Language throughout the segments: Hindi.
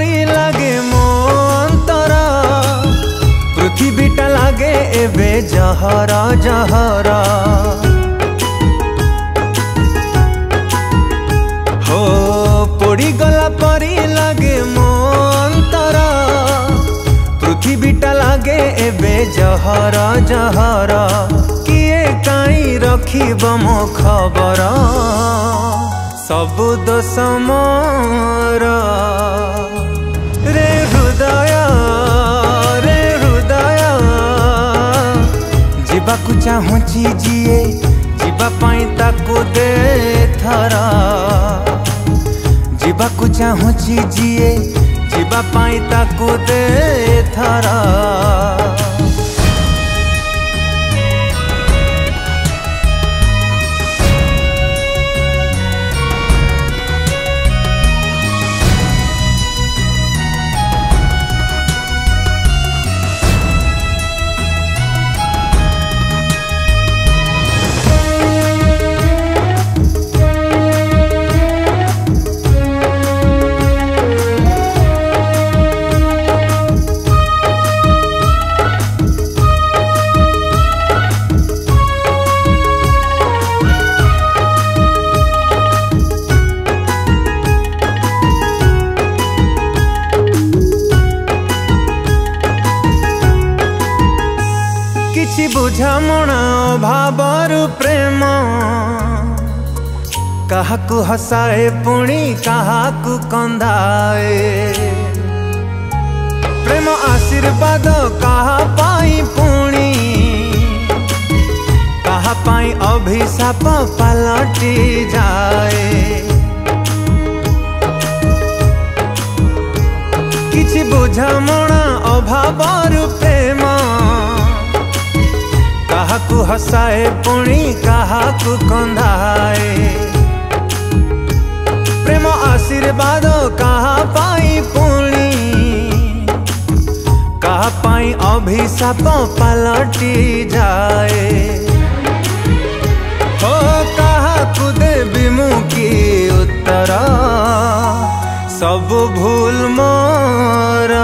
परी लागे मो अंतरा पृथ्वीटा लागे एबे जहरा जहरा हो पड़ी गला परी लागे मो अंतरा पृथ्वीटा लागे एबे जहरा जहरा किए काई रखिब मो खबर सब दोष मोर रे हृदया रे हृदया जीवाकु चाहुची जिए जीवा पाई ताकु दे थारा जीवाकु चाहुची जिए जीवा पाई ताकु दे थारा बुझामणा भावर प्रेम काहाकु हसाए पुणी काहाकु कंधाए प्रेम आशीर्वाद काहा पाई पुणी काहा पाई अभिशाप पलटी जाए किछि बुझामणा अभावर प्रेम काहाकु हसाए पुणी काहाकु कंधाए प्रेम आशीर्वाद कहा पाई पुणी कहा पाई अभिशाप पलटी जाए हो काहाकु देबी मुँ की उत्तर सब भूल मोर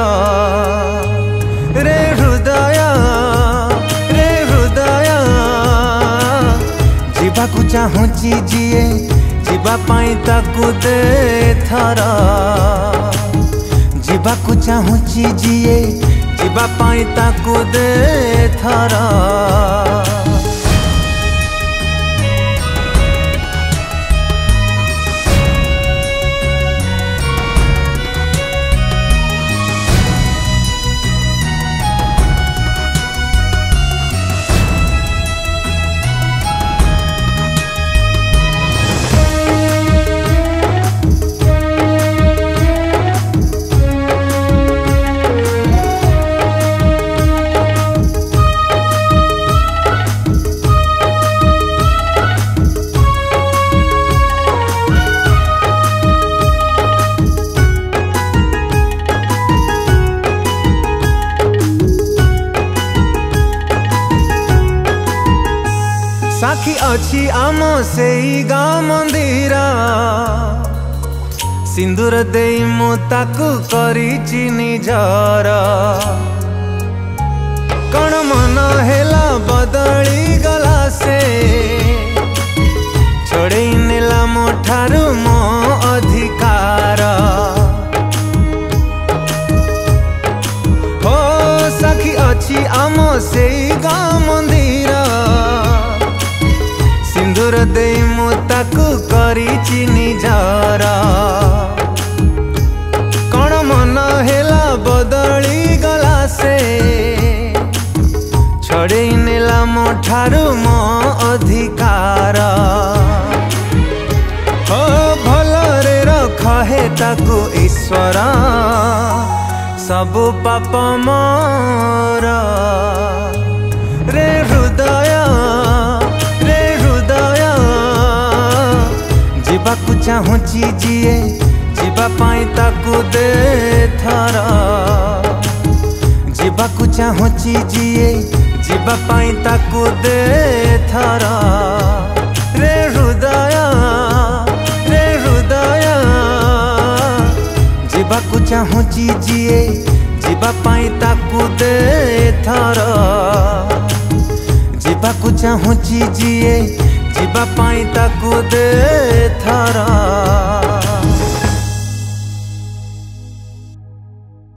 रे हृदया जीवाकु चाहुची जिए जीवा पाई ताकु दे थारा जीवाकु चाहुची जिए जीवा पाई ताकु दे थारा साखी अछि आम से गा मंदिर सिंदूर दे मु ताकु करी चीनी जारा कण मन हेला बदली गला से छोड़े नेला मो ठारू मो अधिकार हो साखी अछि आम से गा मंदिर सिंदूर दे मु ताकु करी चीनी जारा कण मन हेला बदली गला से छड़े नेला मो ठारू मो अधिकार हो भलरे रखे ताकु ईश्वर सब पाप मोर रे हृदया जीवाकु चाहुची जिए जीवा पाई ताकु दे थारा जीवाकु चाहुची जिए जीवा पाई ताकु दे थारा रे हृदया जीवा जीवाकु चाहुची जीए जीवा पाई ताकु दे थर जीवाकु चाहुची जीए जीवा पाई ताकु दे थर।